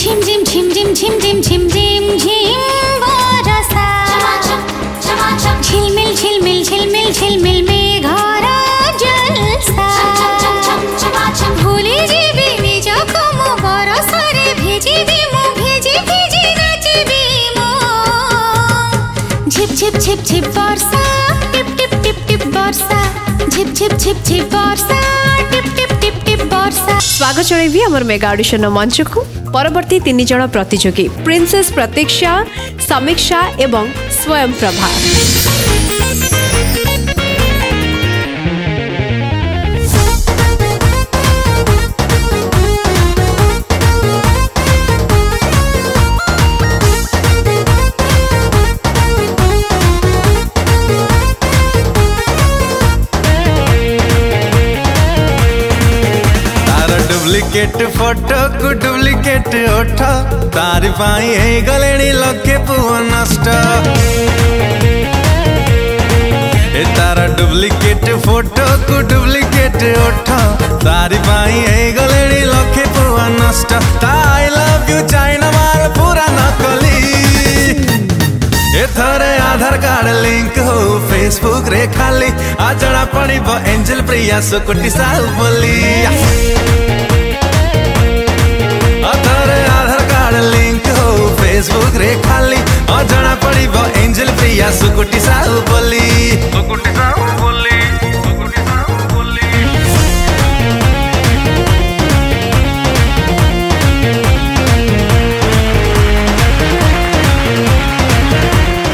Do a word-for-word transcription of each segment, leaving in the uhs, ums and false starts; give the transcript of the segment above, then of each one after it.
झिम झिम झिम झिम झिम झिम झिम झिम झिम बरसा झिलमिल झिलमिल झिलमिल झिलमिल मेघरा जलसा भूली जीवी निजो को मो बरसा रे भेजी भी मो भेजी भेजी नाची भी मो झिप झिप झिप झिप बरसा टिप टिप टिप टिप बरसा झिप झिप झिप झिप बरसा टिप टिप टिप टिप बरसा। स्वागत चढ़ेबी हमर मेगा ऑडिशन मंच को परवर्ती तीन जन प्रतियोगी प्रिंसेस प्रतीक्षा, समीक्षा एवं स्वयं प्रभा। डुप्लिकेट फोटो को डुप्लिकेट ओठ तारी पाई हे गलेनी लके पुओ नष्ट ए तारा डुप्लिकेट फोटो को डुप्लिकेट ओठ तारी पाई हे गलेनी लके पुओ नष्ट आई लव यू चाइना माल पूरा नकली ए थारे आधार कार्ड लिंक हो फेसबुक रे खाली आ जणा पड़िबो एंजल प्रिया सुकुटी साहू बोली फेसबुक रे खाली अजना पड़ी बो एंजल प्रिया सुकुटी साहू बोली सुकुटी साहू बोली सुकुटी साहू बोली।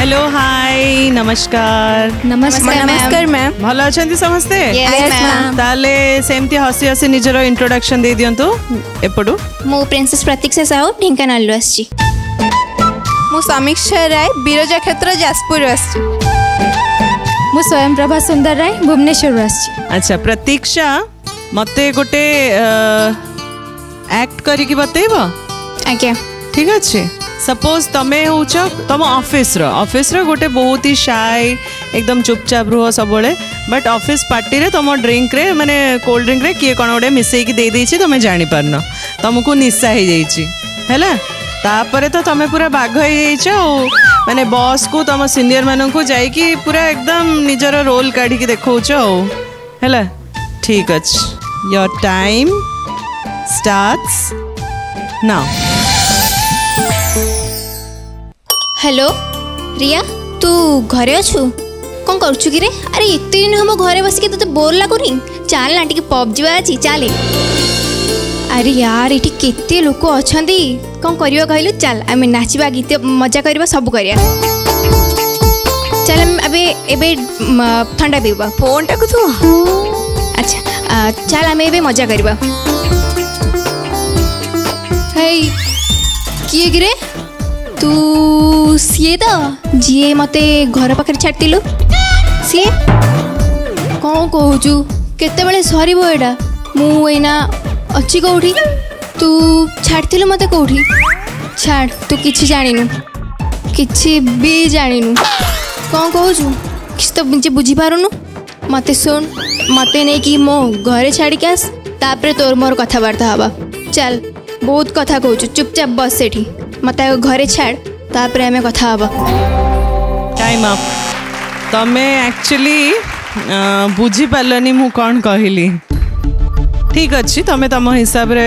हेलो हाय नमस्कार नमस्कार नमस्कार मैम भल अच्छे समस्ते ताले सेमती हसी हसी निजरो इंट्रोडक्शन दे दियंतु एपडू मु प्रिंसेस प्रतीक्षा साहू ढेंकानाल आसी मु समीक्षा राय बिरजा क्षेत्र जाजपुर मु स्वयं प्रभा सुंदर राय भुवनेश्वर। अच्छा प्रतीक्षा मते गोटे एक्ट करिक बतेब आज्ञा ठीक अच्छे सपोज तमे हो तुम ऑफिस रो ऑफिस रो गोटे बहुत ही शाय एकदम चुपचाप रुह सब बट ऑफिस पार्टी रे तुम ड्रिंक रे माने कोल्ड ड्रिंक रे किए कौन गोटे मिसई की दे देछि तुम जानि पारनो तुमको निशा हो जाइछि हैला तापरे तो तुम पूरा बाघ हो माने बॉस को तुम सीनियर मान को जाइकी पूरा एकदम निजर रोल काढ़ की देखौच है ठीक अच्छे your time starts now. Hello Riya तू घरे अछु कौन करुचु कि रे अरे इतने दिन हम घरे बसिक तोते बोर लगुनि चल ना टी पब जावा अच्छी चल अरे यार ये केते लोक अच्छा कौन करियो कहलु चल आम नाचवा गीत मजा कर सब कर चल अबे एबे ठंडा पीवा फोन टाक तो अच्छा चल आम ए मजा करवा किए गिरे तू सीए तो जी मते घर पाखे छाटिलु सी कौन कहूँ केतबले सर एटा मुना अच्छी कौटी तू छाड़ी मत कौटी छाड़ तू कि जानु कि भी जानु कौन कहूँ किसी तो बुझी पारुनु मत सुन मत नहीं कि मो घरे छाड़ी आस तापर तोर मोर कथबार्ता हवा चल बहुत कथा कहू चुपचाप बस से मत घरे छाड़ तापर आम कथा हवा। टाइम अप तमे एक्चुअली बुझी पारलनी मु कौन कहली ठीक अच्छी तमें तुम हिसाब रे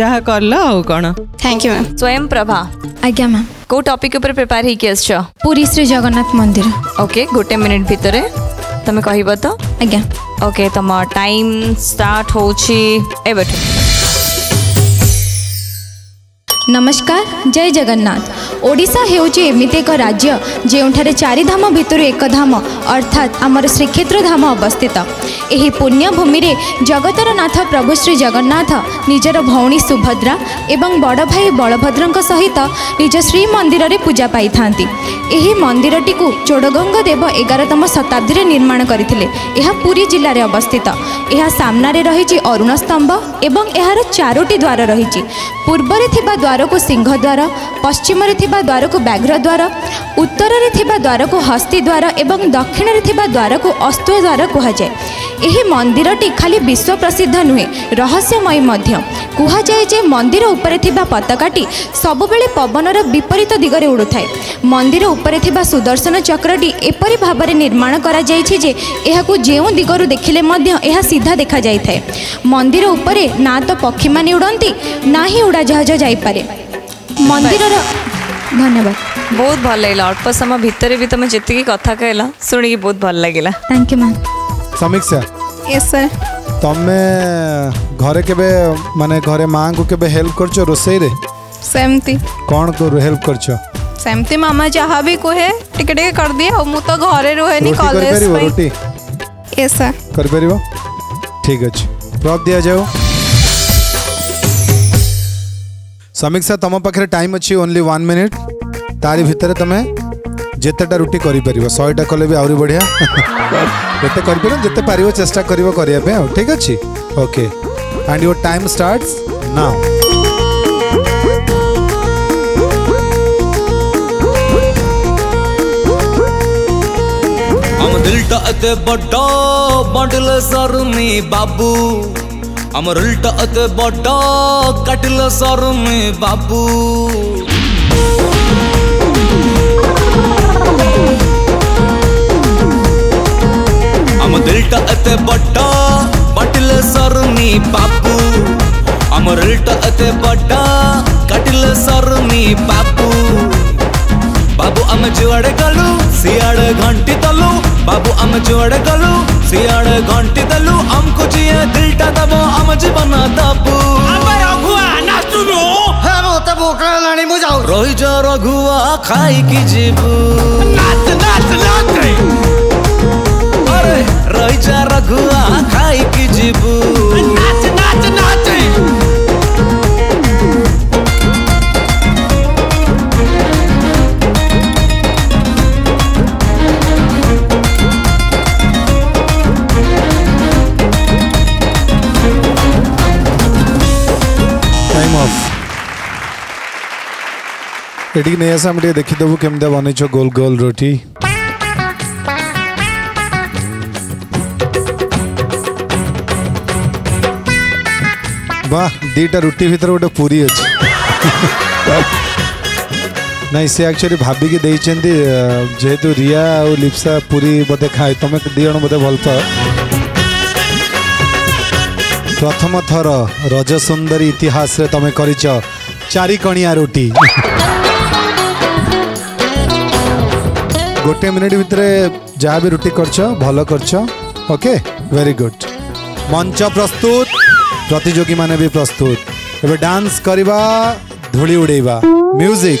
जहा करला हो कौन। Thank you ma'am. Swayam Prabha आज्ञा मैम को टॉपिक ऊपर प्रिपेयर ही केस छ पुरी श्री जगन्नाथ मंदिर ओके गोटे मिनट भीतर तमें कहबो तो आज्ञा ओके तुम टाइम स्टार्ट हो छी ए बैठ। नमस्कार जय जगन्नाथ। ओडिशा हेउची एमिते एक राज्य जेउठारे चारि धाम भितर एक धाम अर्थात आमर श्रीक्षेत्र धाम अवस्थित। एही पुण्य भूमि रे जगतर नाथ प्रभु श्री जगन्नाथ निजर भौणी सुभद्रा एवं बड़ भाई बलभद्रଙ୍କ सहित निज श्री मंदिर रे पूजा पाइथांती। एही मंदिर टिकु चोड़गंग देव ग्यारहतम शताब्दी रे निर्माण करथिले। एहा पुरी जिल्ला रे अवस्थित। एहा सामना रे रहिछि अरुण स्तंभ एवं एहार चारोटी द्वार रहिछि। पूर्व रे थिबा द्वार को सिंह द्वार, पश्चिम रे थिबा द्वार को व्याघ्र द्वार, उत्तर रे थिबा द्वार को हस्ती द्वार एवं दक्षिण रे थिबा द्वार को अश्व द्वार कहा जाय। यह मंदिरटी खाली विश्व प्रसिद्ध नुहे रहस्यमयी मध्य कहा जाए जे मंदिर उपरे थिबा पताकाटी सबबेले पवनर विपरीत दिगरे उड़ुथाए। मंदिर उपरे थिबा सुदर्शन चक्रटी एपरि भाबरे निर्माण करा जायछि जे एहाकु जेउ दिगरु देखिले मध्य एहा सीधा देखा जाए। मंदिर उपरे ना तो पक्षी माने उड़ंती ना ही उड़ा जहाज जाई पारे। मंदिरर धन्यवाद। बहुत भल लगे अल्प समय भितर भी तुम जी कथा कहला शुणी बहुत भल लगे। Thank you ma'am. Samiksha yes sir तुम्हें घरे के माने घरे माँ को केबे हेल्प करछो रोसई रे सेमती कौन को हेल्प करछो? सेमती मामा जहाँ भी कहे टिके टिके कर दिए और मु तो घरे रोहेनी कॉलेज में रोटी यस सर कर परबो। ठीक अछि प्रॉप दिया जाओ। समीक्षा तुम पाखे टाइम अछि ओनली वन मिनट तारी भितर तुम्हें जितेटा रुटी कर शहेटा कले भी आहरी बढ़िया जिते कर जिते पार चेस्टा करने। ठीक अच्छे okay and your time starts now. हम दिलटा अते बड़ा बंडल सरमी बाबू हम दिलटा अते बड़ा कटल सरमी बाबू हम दिलटा अते बड़ा बटल सरमी बाबू हम दिलटा अते बड़ा कटल सरमी बाबू बाबू हम जुआड़े गलू सियाड़े घंटी तलू बाबू हम जुआड़े गलू सियाड़े घंटी तलू हमको जिए दिलटा दबो हम जीवन दबू रघुआ नाचुनु हे मोते भूख लाणी मु जाऊ रोहि जा रघुआ खाई की जीबू नाच नाच नाच अरे रोहि जा रघुआ खाई की जीबू नाच नाच नाच एटी नहीं आसा हम देखीदेव केमती बन गोल गोल रोटी। वाह दीटा रोटी भर गोटे पूरी अच्छे ना सी एक्चुअली भाविकी जेहेतु रिया और लिप्सा पूरी बोधे खाए तुम दीज बोधे भल पाओ। प्रथम थर रज सुंदरी इतिहास रे तुम कर चारिकणिया रोटी गोटे मिनिट भितर जहाँ भी रोटी करछ भल करछ। Okay very good. मंच प्रस्तुत प्रतियोगी माने भी प्रस्तुत एबे डांस करवा धूली उड़ेवा म्यूजिक।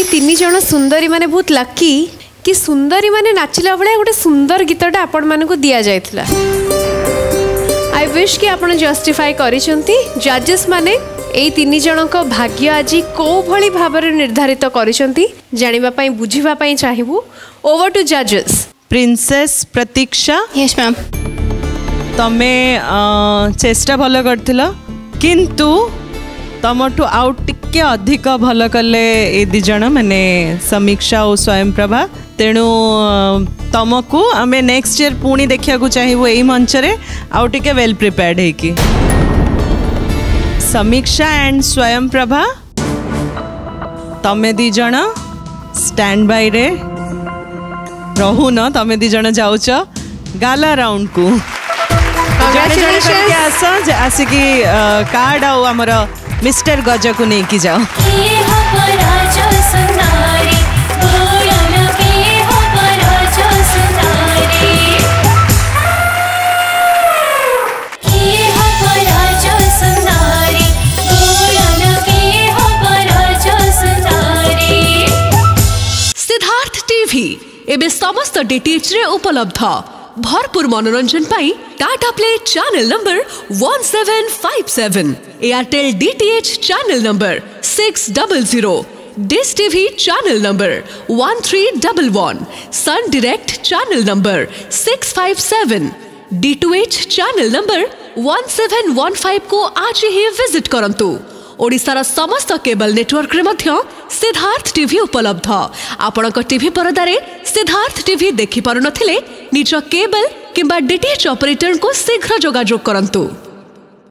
ये तीन जन सुंदरी माने बहुत लकी कि सुंदरी माने नाचला बेले गोटे सुंदर गीतटा आपण मानकू दिया जायतला। आई विश कि आपण जस्टिफाई करिसंती। जजेस माने एई तीन जन को भाग्य आज को भली भाबरे निर्धारित करिसंती जानिबा पई बुझिबा पई चाहिबू। ओवर टू जजेस। प्रिंसेस प्रतीक्षा। Yes ma'am. तमे चेष्टा भलो करथिलो किंतु तमठू आउ टिके अधिक भल कले ए दी जण माने समीक्षा और स्वयंप्रभा। तेणु तमको आमे नेक्स्ट इयर पुणी देखा चाहिए यही मंच रे आउ टिके वेल प्रिपेयर्ड है कि समीक्षा एंड स्वयंप्रभा तमे दी जण स्टैंड बाय रे रहू न। तमे दी जण जाउछ गाला राउंड को आसिकी कार्ड आउ आमर मिस्टर गजा को नहीं की जाओ। सिद्धार्थ टीवी एबे समस्त डीटीएच रे उपलब्ध। भरपूर मनोरंजन पाई Tata Play channel number one seven five seven, Airtel DTH channel number six double zero, Dish TV channel number one three double one, Sun Direct channel number six five seven, D two H channel number one seven one five को आज ही visit करंतु। ओडिशार समस्त cable network रे मध्य Siddharth TV उपलब्ध। आपणक TV परदारे Siddharth TV देखि पारु नथिले निज केबल किंबा डीटीएच ऑपरेटर को शीघ्र जोगाजोग करंतु।